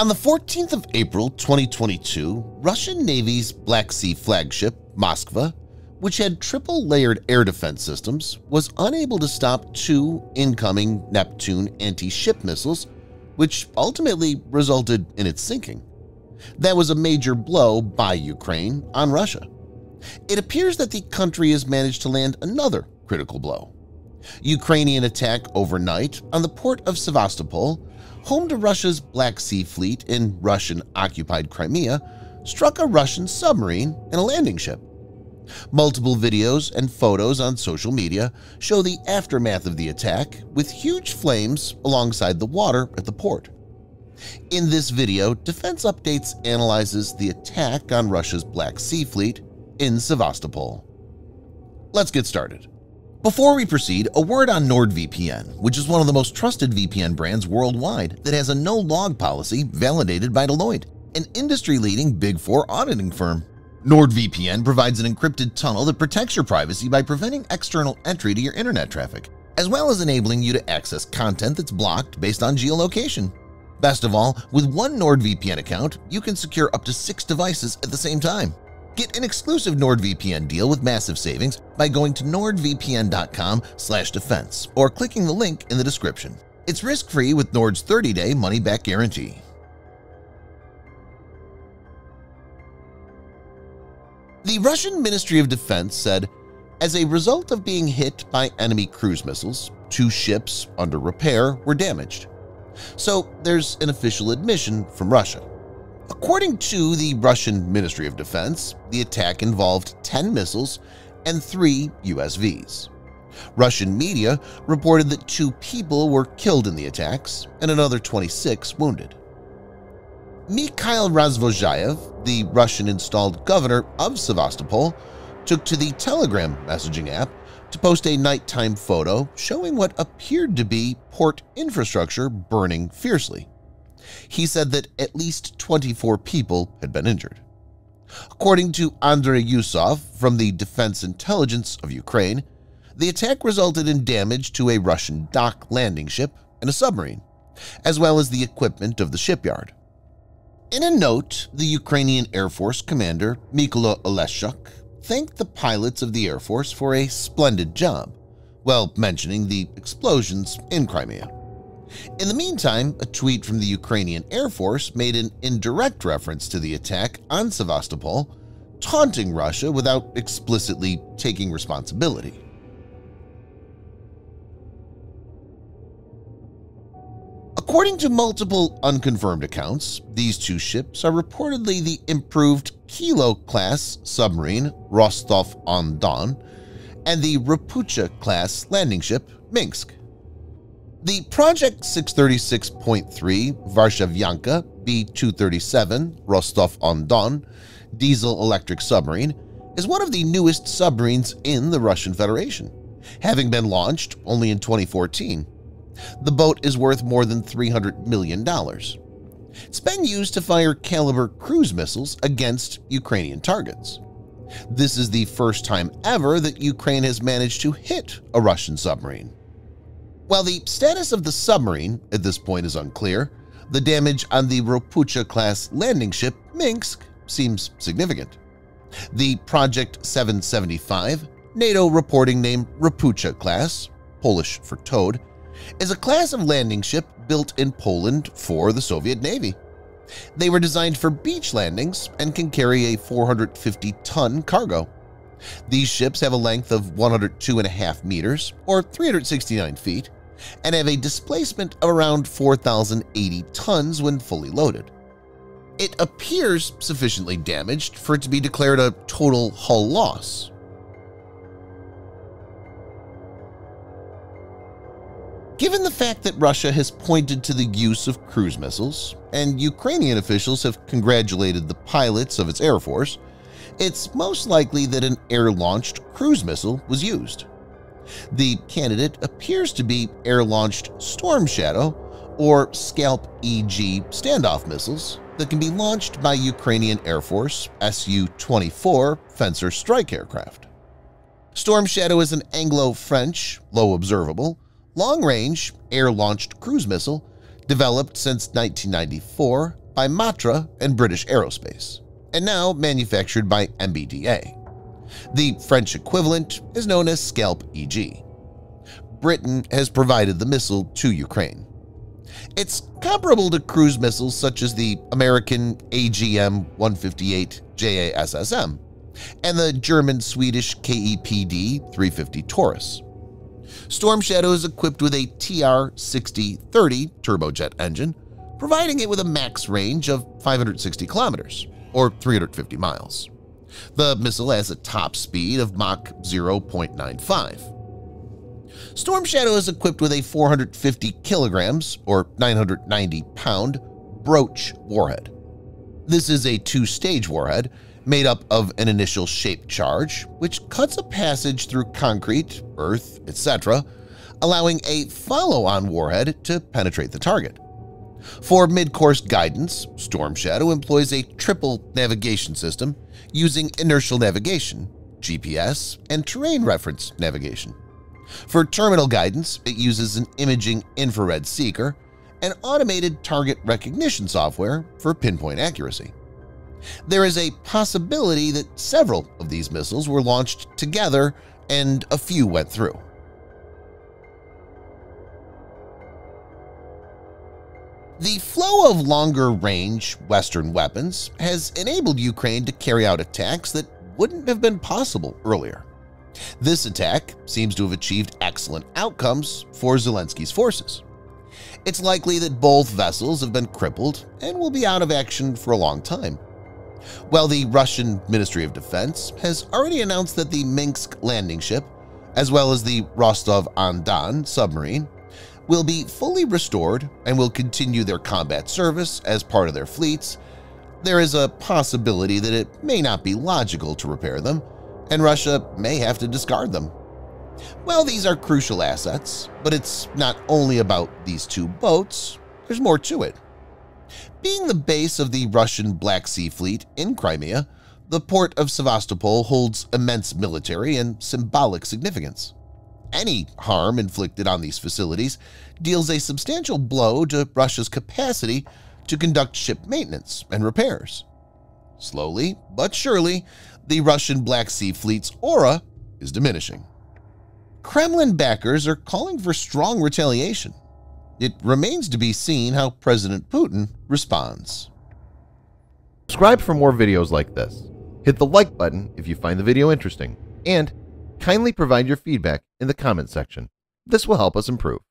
On the 14th of April 2022, Russian Navy's Black Sea flagship, Moskva, which had triple-layered air defense systems, was unable to stop two incoming Neptune anti-ship missiles, which ultimately resulted in its sinking. That was a major blow by Ukraine on Russia. It appears that the country has managed to land another critical blow. Ukrainian attack overnight on the port of Sevastopol, home to Russia's Black Sea Fleet in Russian-occupied Crimea, struck a Russian submarine and a landing ship. Multiple videos and photos on social media show the aftermath of the attack with huge flames alongside the water at the port. In this video, Defense Updates analyzes the attack on Russia's Black Sea Fleet in Sevastopol. Let's get started. Before we proceed, a word on NordVPN, which is one of the most trusted VPN brands worldwide that has a no-log policy validated by Deloitte, an industry-leading Big Four auditing firm. NordVPN provides an encrypted tunnel that protects your privacy by preventing external entry to your internet traffic, as well as enabling you to access content that's blocked based on geolocation. Best of all, with one NordVPN account, you can secure up to 6 devices at the same time. Get an exclusive NordVPN deal with massive savings by going to nordvpn.com/defense or clicking the link in the description. It's risk-free with Nord's 30-day money-back guarantee. The Russian Ministry of Defense said, as a result of being hit by enemy cruise missiles, 2 ships under repair were damaged. So there's an official admission from Russia. According to the Russian Ministry of Defense, the attack involved 10 missiles and 3 USVs. Russian media reported that 2 people were killed in the attacks and another 26 wounded. Mikhail Razvozhayev, the Russian-installed governor of Sevastopol, took to the Telegram messaging app to post a nighttime photo showing what appeared to be port infrastructure burning fiercely. He said that at least 24 people had been injured. According to Andrei Yusov from the Defense Intelligence of Ukraine, the attack resulted in damage to a Russian dock landing ship and a submarine, as well as the equipment of the shipyard. In a note, the Ukrainian Air Force commander Mykola Oleshchuk thanked the pilots of the Air Force for a splendid job, while mentioning the explosions in Crimea. In the meantime, a tweet from the Ukrainian Air Force made an indirect reference to the attack on Sevastopol, taunting Russia without explicitly taking responsibility. According to multiple unconfirmed accounts, these 2 ships are reportedly the improved Kilo-class submarine Rostov-on-Don and the Ropucha-class landing ship Minsk. The Project 636.3 Varshavyanka B-237 Rostov-on-Don diesel-electric submarine is one of the newest submarines in the Russian Federation, having been launched only in 2014. The boat is worth more than $300 million. It's been used to fire caliber cruise missiles against Ukrainian targets. This is the first time ever that Ukraine has managed to hit a Russian submarine. While the status of the submarine at this point is unclear, the damage on the Ropucha-class landing ship Minsk seems significant. The Project 775, NATO reporting name Ropucha-class, Polish for toad, is a class of landing ship built in Poland for the Soviet Navy. They were designed for beach landings and can carry a 450-ton cargo. These ships have a length of 102.5 meters or 369 feet, and have a displacement of around 4,080 tons when fully loaded. It appears sufficiently damaged for it to be declared a total hull loss. Given the fact that Russia has pointed to the use of cruise missiles, and Ukrainian officials have congratulated the pilots of its Air Force, it's most likely that an air-launched cruise missile was used. The candidate appears to be air-launched Storm Shadow or SCALP-EG standoff missiles that can be launched by Ukrainian Air Force Su-24 Fencer strike aircraft. Storm Shadow is an Anglo-French, low-observable, long-range, air-launched cruise missile developed since 1994 by Matra and British Aerospace, and now manufactured by MBDA. The French equivalent is known as SCALP-EG. Britain has provided the missile to Ukraine. It's comparable to cruise missiles such as the American AGM-158 JASSM and the German-Swedish KEPD-350 Taurus. Storm Shadow is equipped with a TR-60-30 turbojet engine, providing it with a max range of 560 kilometers, or 350 miles. The missile has a top speed of Mach 0.95. Storm Shadow is equipped with a 450 kilograms, or 990 pound, Brooch warhead. This is a two-stage warhead made up of an initial shaped charge, which cuts a passage through concrete, earth, etc., allowing a follow-on warhead to penetrate the target. For mid-course guidance, Storm Shadow employs a triple navigation system using inertial navigation, GPS, and terrain reference navigation. For terminal guidance, it uses an imaging infrared seeker and automated target recognition software for pinpoint accuracy. There is a possibility that several of these missiles were launched together and a few went through. The flow of longer-range Western weapons has enabled Ukraine to carry out attacks that wouldn't have been possible earlier. This attack seems to have achieved excellent outcomes for Zelensky's forces. It's likely that both vessels have been crippled and will be out of action for a long time. While the Russian Ministry of Defense has already announced that the Minsk landing ship, as well as the Rostov-on-Don submarine, will be fully restored and will continue their combat service as part of their fleets, there is a possibility that it may not be logical to repair them, and Russia may have to discard them. Well, these are crucial assets, but it's not only about these two boats, there's more to it. Being the base of the Russian Black Sea Fleet in Crimea, the port of Sevastopol holds immense military and symbolic significance. Any harm inflicted on these facilities deals a substantial blow to Russia's capacity to conduct ship maintenance and repairs. Slowly but surely, the Russian Black Sea Fleet's aura is diminishing. Kremlin backers are calling for strong retaliation. It remains to be seen how President Putin responds. Subscribe for more videos like this. Hit the like button if you find the video interesting, and kindly provide your feedback in the comment section. This will help us improve.